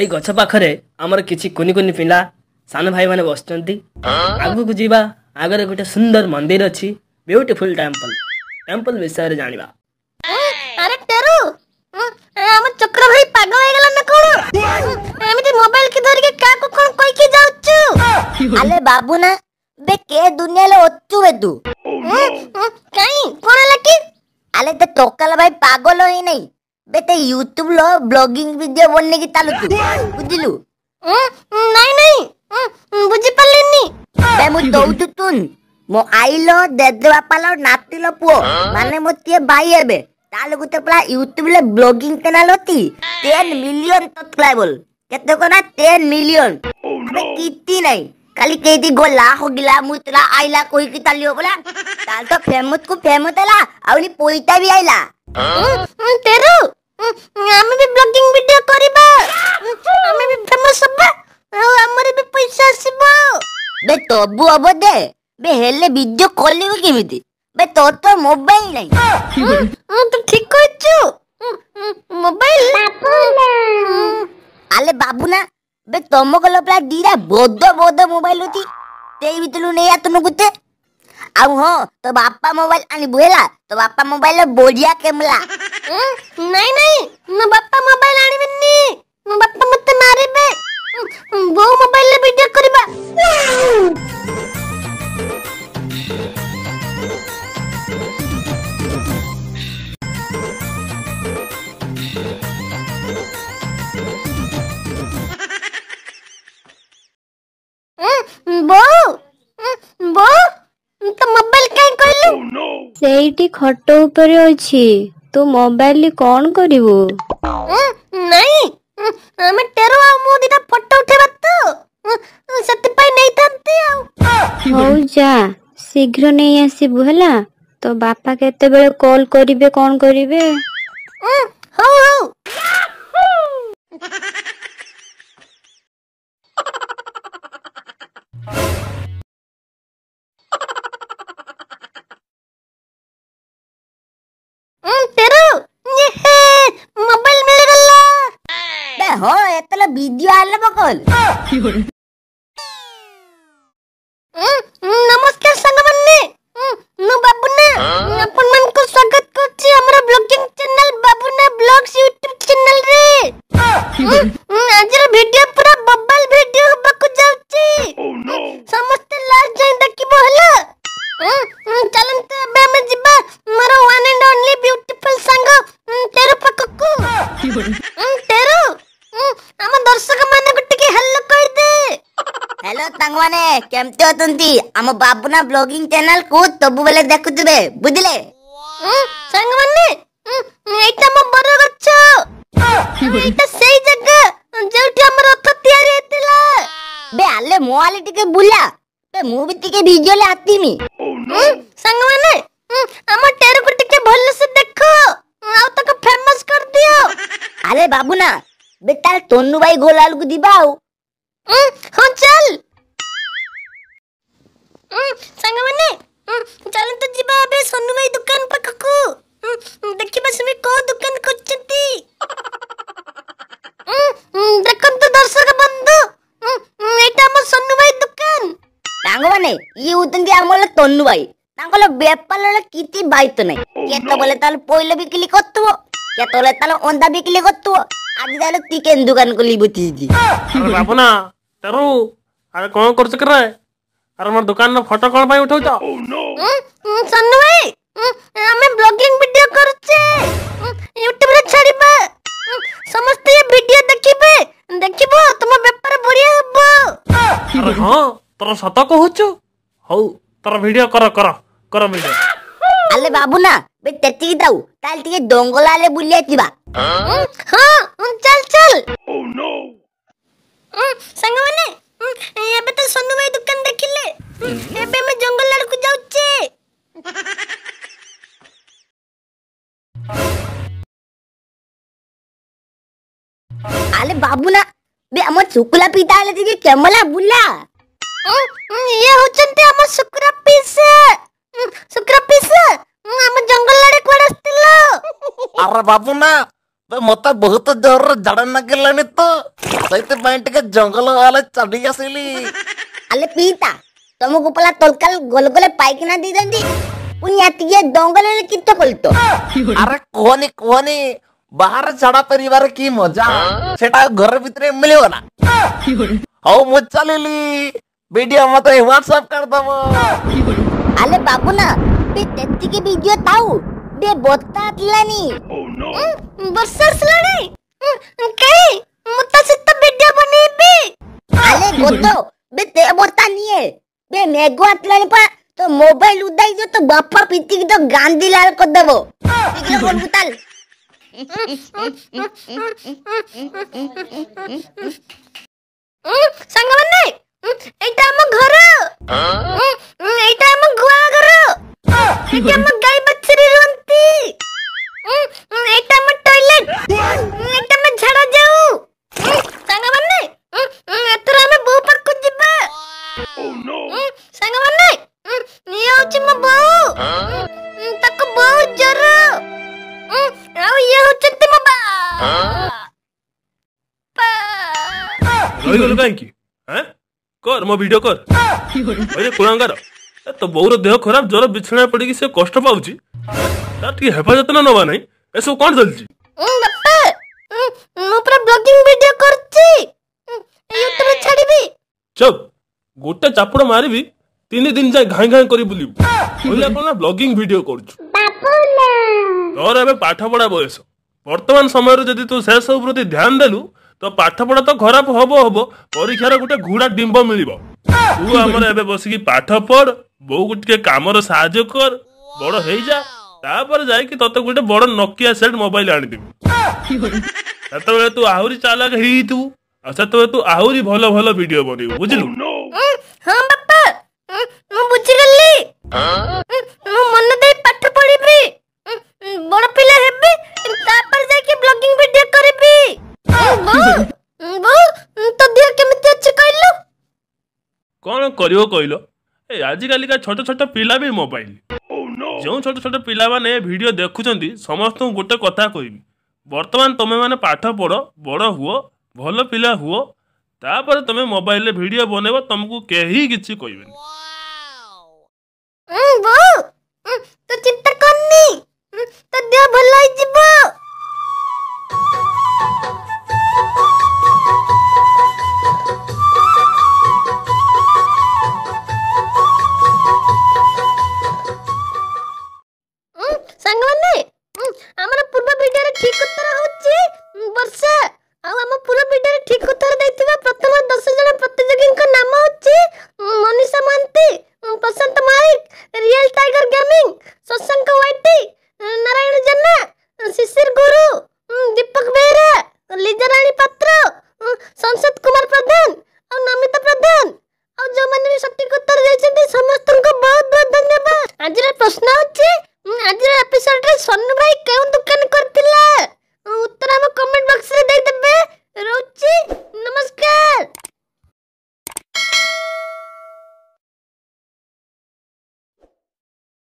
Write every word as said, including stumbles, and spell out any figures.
एई गछ पाखरे आमर किछि कुनि कुनि पिला सान भाई माने बसचंती। आगु जीवा आगर गोटे सुंदर मंदिर अछि ब्यूटीफुल टेंपल टेंपल विषय रे जानिबा। अरे टेरू हम चक्र भाई पागल हो गेला ना कोन एमिति मोबाइल के धर के का को कोन कोइ के जाउछु। अरे बाबूना बे के दुनिया ले ओच्चु बे तू काई कोन लकी। अरे ते टोकल भाई पागल होई नहीं बेटे यूट्यूब लो ब्लॉगिंग वीडियो बनने की तालु तू बुझिलु नहीं नहीं बुझि पल्लेनी बे मु दउतु तुन मो आइलो देदे बापा लो नाती लो पुओ माने मोतिए भाई एबे तालु गुते पला यूट्यूब ले ब्लॉगिंग चैनल होती दस मिलियन सब्सक्राइबर केते को ना दस मिलियन किति नहीं खाली केती गोला हो गिला मु तला आइला कोई की तालियो बोला ताल तो फेमस को फेमस आला आउनी पोइता भी आइला। तेरू हम भी ब्लॉगिंग वीडियो करबा हम भी फेमस हबा और हमरे भी पैसा आसीबो बे तबु अब दे बे हेले वीडियो करलियो केमिति बे तो तो मोबाइल नहीं हम तो ठीक कहछु मोबाइल बाबूना। अरे बाबूना बे तम गलो प्ला दीरा बोद बोद मोबाइल होती तेई बितलु नहीं आतनु गुते आउ हो तो बापा मोबाइल आनी बुहेला तो बापा मोबाइल बोडिया केमला नहीं नहीं न बापा मोबाइल आनी बिन्नी न बापा मते मारेबे वो मोबाइल ले वीडियो करबा। बो बो तो मोबाइल काई करलु सेईटी खट ऊपर अछि तो मोबाइल ले कोन करिवो नहीं हम टेरो आ मु दिना फोटो उठेबा तो सते पाई नहीं तंते आउ हो जा शीघ्र नहीं आसीबु हला तो बापा केते बेले कॉल करिवे कोन करिवे हो हो। हो एतला वीडियो आले बकल नमस्कार संग बन्ने नु बाबूना अपन मन को स्वागत करछि हमरा blogging channel Babuna blogs YouTube channel रे। आज रे वीडियो पूरा बब्बल वीडियो हबा को जाउछि समस्त लास्ट जाय देखिबो हला चलंत बे में जिबा मोर वन एंड ओनली ब्यूटीफुल संग तेरो पककू तेरो हम दर्शक माने गुटे के हेलो कर दे। हेलो तंग माने केमते होतंती हम बाबूना ब्लॉगिंग चैनल को तबु बेले देखुतबे बुझले संग माने एटा म बड़ गच्छ एटा सेई जगह जेठी हमर रथ तयार हेतला बे आले मोआले टिके बुला बे मु भी टिके वीडियो ले आतीमी संग माने हम टेर को टिके भल्ले से देखो आ तक फेमस कर दियो। अरे बाबूना बेटा तोन्नू भाई गोलाल को दिबाओ हां चल संग माने चल तो जिबा बे सोन्नू भाई दुकान पक को देखिबा सुमे को दुकान खोजती देखन तो दर्शक बंधु एटा हमर सोन्नू भाई दुकान तांग माने ई उतंदी हमर तोन्नू भाई तांगलो बेपालले किति बायत नै के तो बोले ताल पहिले भी क्लिक करतबो के तोले ताल ओंदा भी क्लिक करतबो आज जालो चिकन दुकान को लीबो तीजी। अरे बाबूना तरू अरे कोन करछ करे अरे हमर दुकान में फोटो कोन भाई उठाउ त सन्नू भाई हमें ब्लॉगिंग वीडियो करछे YouTube रे छाड़ीबा समस्त ये वीडियो देखिबे देखिबो तुम व्यापार बढ़िया हबो। अरे हां तोर सत कहूछु हौ तोर वीडियो कर कर कर वीडियो। अरे बाबूना बे तेती दाऊ ताल टिके डोंगोला ले बुलिया जिबा हां चल चल ओ नो संग माने एबे तो सोनू भाई दुकान देखिले एबे मैं जंगल लड़ को जाउछे साले बाबूना बे अमर सुकुला पीता है लेते के केमला बुला ये होचंते अमर सुकुला पीसे सुकुला पीसे अमर जंगल लड़े कोड़ा स्टिलो अरे बाबूना बे मता बहुत जोर जड़न के लने तो सहित पैंट के जंगल वाला चढ़िया सिली अले पीता तुमको पला तोलकल गोलगोले पाइक ना दी दंदी पुण्याती ये दंगल ले कित्तो बोलतो अरे कोनी कोनी बाहर सड़ा परिवार की मजा सेटा घर भीतर मिले ना हाउ मजा ले ली वीडियो मत व्हाट्सएप कर दो अरे बाबू ना बे तेत्ती की वीडियो ताऊ बे बोता तलानी बसस लड़े कई मुत्ता सित्ता वीडियो बने बे अरे गोतो बे ते बोता नहीं है बे मेगो तलानी पर तो मोबाइल उदाई जो तो बापा पीती की तो गांधी लाल को देबो ठीक बोल बुताल संगमने एटा हम घर एटा हम गुआ घर एटा हम गाय बछरी रोंती एटा हम टॉयलेट एटा हम झड़ा जाऊ संगमने एतरा हम बहु पक जिबा ओ नो संगमने ये होची म बहु तक बहु जर आओ ये होचते म बा कोई बोल बैंक हैं कर म वीडियो कर अरे कुरांगर तो बहुरो देह खराब जरो बिछना पड़ी कि से कष्ट पाउची तार ठीक हेफाजत न नवा नहीं एसो कोन चलची बापा मु पूरा ब्लॉगिंग वीडियो करची यूट्यूब छाडीबी चुप गोटे चापुड़ मारबी तीन दिन जाय घाई घाई करी बुलीबू बोले कोना ब्लॉगिंग वीडियो करछु बापुना तोर एबे पाठ पढा बयस वर्तमान समय रे जदी तू से सब प्रति ध्यान देलु तो पाठ पढा तो खराब होबो होबो परीक्षा रे गुटे घुडा डिंबो मिलिबो तू हमर एबे बसकी पाठ पढ बहु गुटके काम रो सहाय्य कर बड़ हेई जा तापर जाय कि तते गुटे बड़ नोकिया सेट मोबाइल आनि दिबु ततबे तू आहुरी चालाक हेई तू अच्छा तबे तू आहुरी भलो भलो वीडियो बनिबु बुझलु हां बापा मु बुझि गल्ली मु मन दे पाठ पढिबी बड़ा पिला हेबे तापर जाके ब्लॉगिंग वीडियो करबी बो बो तो दिया केमिति अच्छे कहलो कोन करियो कहलो ए आजि काली का छोटा छोटा पिला भी मोबाइल ओ नो जो छोटा छोटा पिला माने वीडियो देखुचंदी समस्त गोटे कथा कहबी वर्तमान तमे माने पाठ पढो बड़ो हुओ भलो पिला हुओ तापर तमे मोबाइल ले वीडियो बनेबो तुमको केही किछि कहबे वाओ बो तो चिंता करनी तो दे भला जीव संगमने हमरा पूर्व वीडियो रे ठीक उत्तर होची वर्षा आ हम पूर्व वीडियो रे ठीक उत्तर दैतिबा प्रथम दस जण प्रतियोगी को नाम होची मनीषा मानती Prashant Mike Real Tiger Gaming Shashank वाइटी नारायण जन्ना शिशिर गुरु दीपक बेहरा लीजा रानी पात्र संसद कुमार प्रधान और नमिता प्रधान और जो माने भी सटीक उत्तर दैछथि समस्त को बहुत बहुत धन्यवाद आज रा प्रश्न होछि आज रा एपिसोड रे सन्नु भाई केउ दुकान करथिला।